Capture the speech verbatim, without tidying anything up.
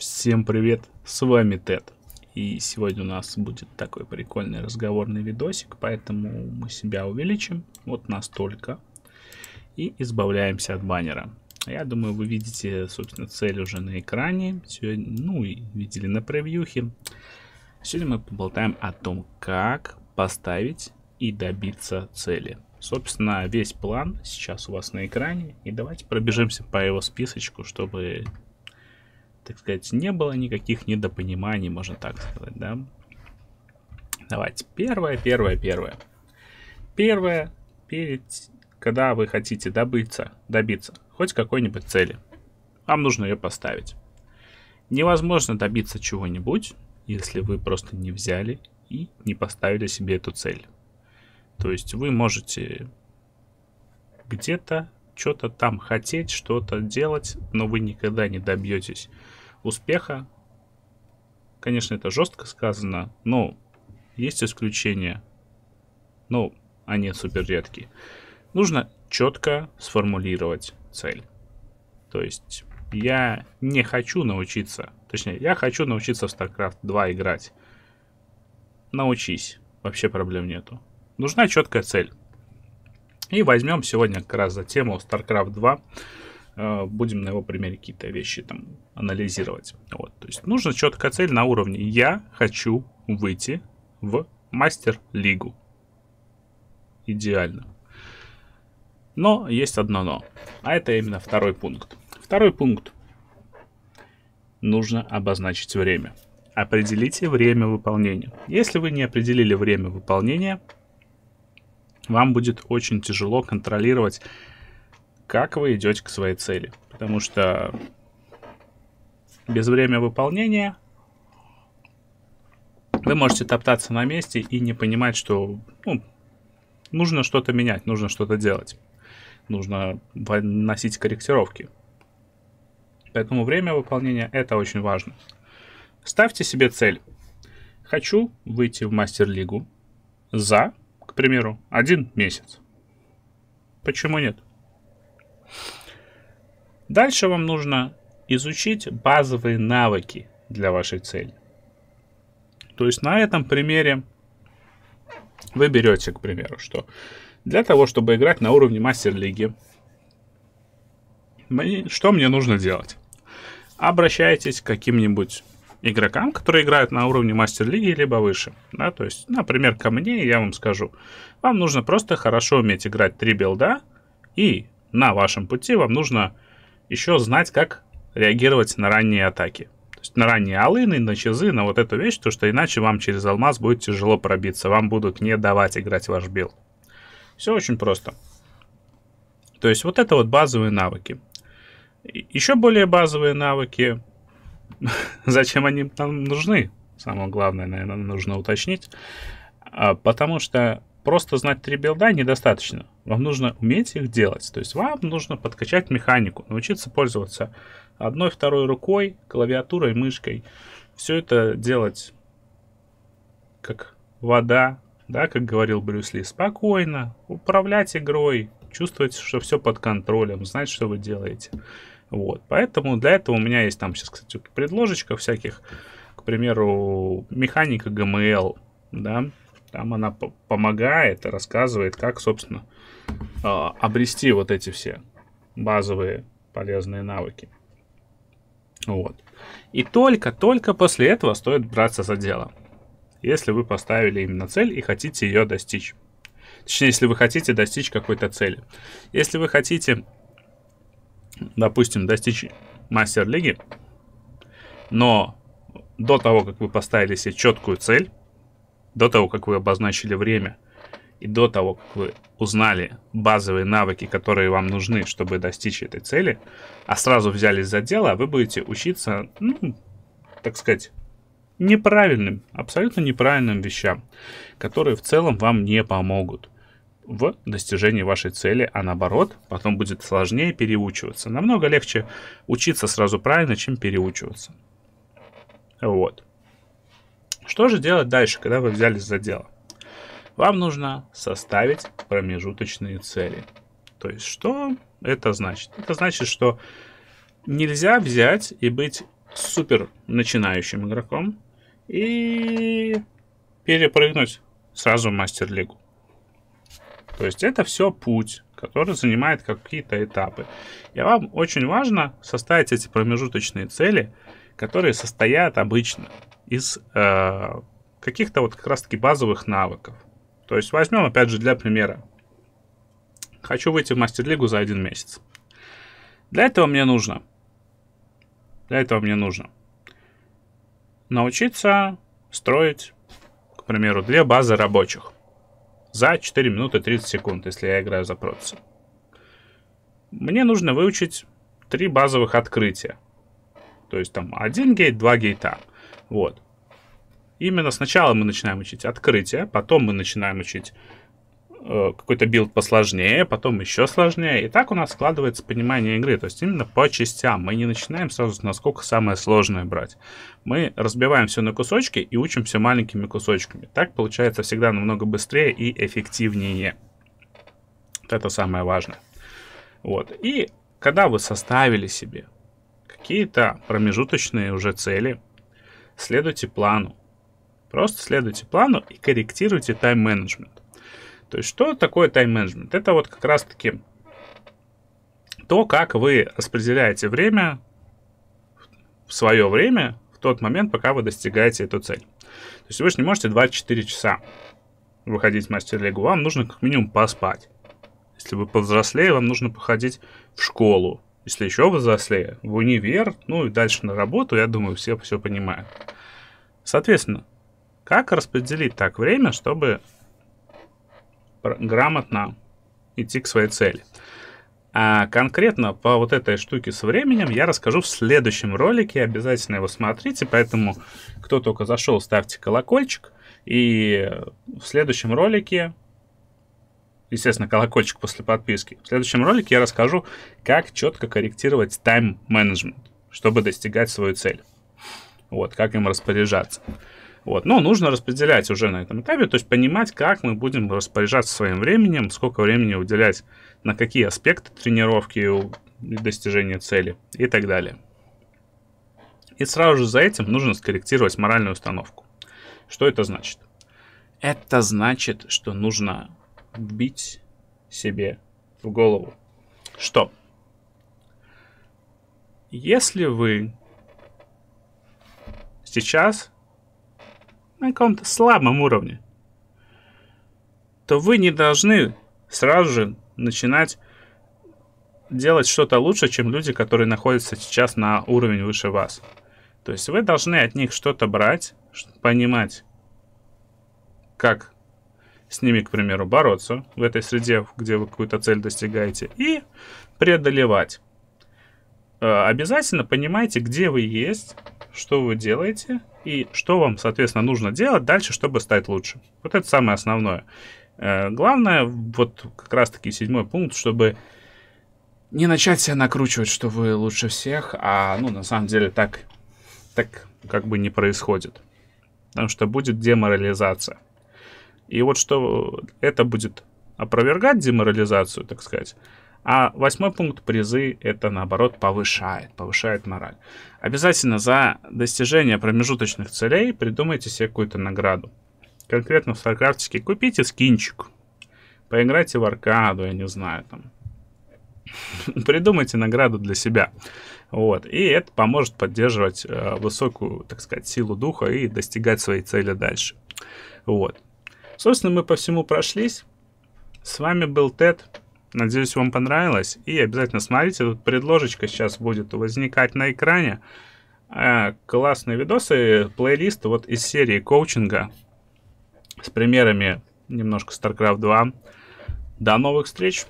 Всем привет, с вами Тед. И сегодня у нас будет такой прикольный разговорный видосик, поэтому мы себя увеличим вот настолько и избавляемся от баннера. Я думаю, вы видите, собственно, цель уже на экране, сегодня, ну и видели на превьюхе. Сегодня мы поболтаем о том, как поставить и добиться цели. Собственно, весь план сейчас у вас на экране, и давайте пробежимся по его списочку, чтобы... так сказать, не было никаких недопониманий, можно так сказать, да? Давайте. Первое, первое, первое. Первое, перед, когда вы хотите добиться, добиться хоть какой-нибудь цели, вам нужно ее поставить. Невозможно добиться чего-нибудь, если вы просто не взяли и не поставили себе эту цель. То есть вы можете где-то что-то там хотеть, что-то делать, но вы никогда не добьетесь успеха. Конечно, это жестко сказано, но есть исключения, но они супер редкие. Нужно четко сформулировать цель. То есть я не хочу научиться, точнее, я хочу научиться в StarCraft два играть. Научись, вообще проблем нету. Нужна четкая цель. И возьмем сегодня как раз за тему StarCraft два. Будем на его примере какие-то вещи там анализировать. Вот, то есть нужна четкая цель на уровне «Я хочу выйти в мастер-лигу». Идеально. Но есть одно «но». А это именно второй пункт. Второй пункт. Нужно обозначить время. Определите время выполнения. Если вы не определили время выполнения... вам будет очень тяжело контролировать, как вы идете к своей цели. Потому что без времени выполнения вы можете топтаться на месте и не понимать, что ну, нужно что-то менять, нужно что-то делать. Нужно вносить корректировки. Поэтому время выполнения — это очень важно. Ставьте себе цель. Хочу выйти в мастер-лигу за... к примеру, один месяц. Почему нет? Дальше вам нужно изучить базовые навыки для вашей цели. То есть на этом примере вы берете, к примеру, что для того, чтобы играть на уровне мастер-лиги, что мне нужно делать? Обращайтесь к каким-нибудь игрокам, которые играют на уровне мастер-лиги либо выше, да, то есть, например, ко мне, я вам скажу, вам нужно просто хорошо уметь играть три билда, и на вашем пути вам нужно еще знать, как реагировать на ранние атаки, то есть на ранние алыны, на чизы, на вот эту вещь, потому что иначе вам через алмаз будет тяжело пробиться, вам будут не давать играть ваш билд. Все очень просто. То есть вот это вот базовые навыки. Еще более базовые навыки. Зачем они нам нужны? Самое главное, наверное, нужно уточнить. Потому что просто знать три билда недостаточно. Вам нужно уметь их делать. То есть вам нужно подкачать механику, научиться пользоваться одной, второй рукой, клавиатурой, мышкой. Все это делать как вода, да, как говорил Брюс Ли, спокойно, управлять игрой, чувствовать, что все под контролем, знать, что вы делаете. Вот, поэтому для этого у меня есть там сейчас, кстати, предложечка всяких, к примеру, механика джи эм эл, да, там она помогает, рассказывает, как, собственно, э, обрести вот эти все базовые полезные навыки. Вот. И только-только после этого стоит браться за дело, если вы поставили именно цель и хотите ее достичь. Точнее, если вы хотите достичь какой-то цели. Если вы хотите... допустим, достичь мастер-лиги, но до того, как вы поставили себе четкую цель, до того, как вы обозначили время, и до того, как вы узнали базовые навыки, которые вам нужны, чтобы достичь этой цели, а сразу взялись за дело, вы будете учиться, ну, так сказать, неправильным, абсолютно неправильным вещам, которые в целом вам не помогут в достижении вашей цели, а наоборот, потом будет сложнее переучиваться. Намного легче учиться сразу правильно, чем переучиваться. Вот. Что же делать дальше, когда вы взялись за дело? Вам нужно составить промежуточные цели. То есть, что это значит? Это значит, что нельзя взять и быть супер начинающим игроком и перепрыгнуть сразу в мастер-лигу. То есть это все путь, который занимает какие-то этапы. И вам очень важно составить эти промежуточные цели, которые состоят обычно из э, каких-то вот как раз-таки базовых навыков. То есть возьмем, опять же, для примера. Хочу выйти в мастер-лигу за один месяц. Для этого мне нужно... Для этого мне нужно научиться строить, к примеру, две базы рабочих за четыре минуты тридцать секунд, если я играю за протца. Мне нужно выучить три базовых открытия. То есть там один гейт, два гейта. Вот. Именно сначала мы начинаем учить открытие, потом мы начинаем учить э, какой-то билд посложнее, потом еще сложнее. И так у нас складывается понимание игры. То есть именно по частям. Мы не начинаем сразу, насколько самое сложное брать. Мы разбиваем все на кусочки и учимся маленькими кусочками. Так получается всегда намного быстрее и эффективнее. Вот это самое важное. Вот. И когда вы составили себе какие-то промежуточные уже цели, следуйте плану. Просто следуйте плану и корректируйте тайм-менеджмент. То есть что такое тайм-менеджмент? Это вот как раз-таки то, как вы распределяете время, в свое время, в тот момент, пока вы достигаете эту цель. То есть вы же не можете двадцать четыре часа выходить в мастер-лигу. Вам нужно как минимум поспать. Если вы повзрослее, вам нужно походить в школу. Если еще взрослее, в универ, ну и дальше на работу, я думаю, все все понимают. Соответственно, как распределить так время, чтобы грамотно идти к своей цели? А конкретно по вот этой штуке со временем я расскажу в следующем ролике. Обязательно его смотрите, поэтому кто только зашел, ставьте колокольчик. И в следующем ролике... Естественно, колокольчик после подписки. В следующем ролике я расскажу, как четко корректировать тайм-менеджмент, чтобы достигать свою цель. Вот, как им распоряжаться. Вот, но нужно распределять уже на этом этапе, то есть понимать, как мы будем распоряжаться своим временем, сколько времени уделять, на какие аспекты тренировки и достижения цели и так далее. И сразу же за этим нужно скорректировать моральную установку. Что это значит? Это значит, что нужно... бить себе в голову. Что? Если вы сейчас на каком-то слабом уровне, то вы не должны сразу же начинать делать что-то лучше, чем люди, которые находятся сейчас на уровень выше вас. То есть вы должны от них что-то брать, понимать, как с ними, к примеру, бороться в этой среде, где вы какую-то цель достигаете, и преодолевать. Обязательно понимайте, где вы есть, что вы делаете, и что вам, соответственно, нужно делать дальше, чтобы стать лучше. Вот это самое основное. Главное, вот как раз-таки седьмой пункт, чтобы не начать себя накручивать, что вы лучше всех, а, ну, на самом деле, так, так как бы не происходит. Потому что будет деморализация. И вот что это будет опровергать деморализацию, так сказать. А восьмой пункт, призы, это наоборот повышает, повышает мораль. Обязательно за достижение промежуточных целей придумайте себе какую-то награду. Конкретно в StarCraft купите скинчик, поиграйте в аркаду, я не знаю, там. Придумайте награду для себя. Вот. И это поможет поддерживать э, высокую, так сказать, силу духа и достигать своей цели дальше. Вот. Собственно, мы по всему прошлись. С вами был Тед. Надеюсь, вам понравилось. И обязательно смотрите, тут предложечка сейчас будет возникать на экране. А, классные видосы, плейлист вот из серии коучинга с примерами немножко StarCraft два. До новых встреч!